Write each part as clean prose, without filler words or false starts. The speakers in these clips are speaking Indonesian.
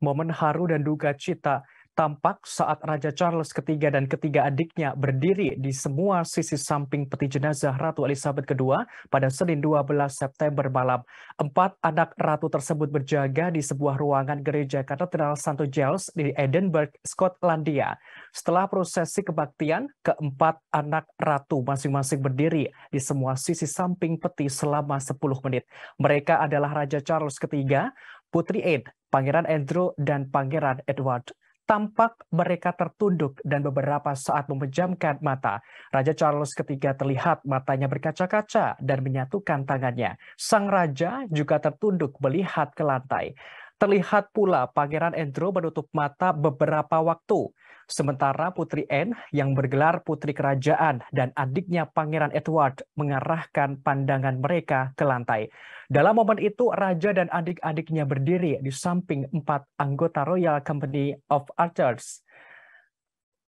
Momen haru dan duka cita tampak saat Raja Charles III dan ketiga adiknya berdiri di semua sisi samping peti jenazah Ratu Elizabeth II pada Senin 12 September malam. Empat anak ratu tersebut berjaga di sebuah ruangan gereja katedral Santo Giles di Edinburgh, Skotlandia. Setelah prosesi kebaktian, keempat anak ratu masing-masing berdiri di semua sisi samping peti selama 10 menit. Mereka adalah Raja Charles III, Putri Anne, Pangeran Andrew, dan Pangeran Edward. Tampak mereka tertunduk dan beberapa saat memejamkan mata. Raja Charles III terlihat matanya berkaca-kaca dan menyatukan tangannya. Sang raja juga tertunduk melihat ke lantai. Terlihat pula Pangeran Andrew menutup mata beberapa waktu. Sementara Putri Anne yang bergelar Putri Kerajaan dan adiknya Pangeran Edward mengarahkan pandangan mereka ke lantai. Dalam momen itu, raja dan adik-adiknya berdiri di samping empat anggota Royal Company of Archers.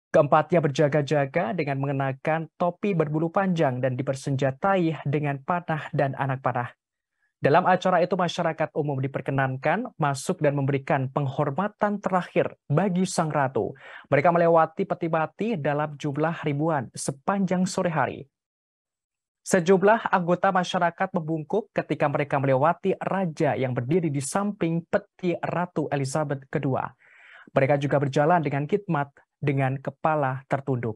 Keempatnya berjaga-jaga dengan mengenakan topi berbulu panjang dan dipersenjatai dengan panah dan anak panah. Dalam acara itu, masyarakat umum diperkenankan masuk dan memberikan penghormatan terakhir bagi sang ratu. Mereka melewati peti mati dalam jumlah ribuan sepanjang sore hari. Sejumlah anggota masyarakat membungkuk ketika mereka melewati raja yang berdiri di samping peti Ratu Elizabeth II. Mereka juga berjalan dengan khidmat dengan kepala tertunduk.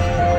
ya!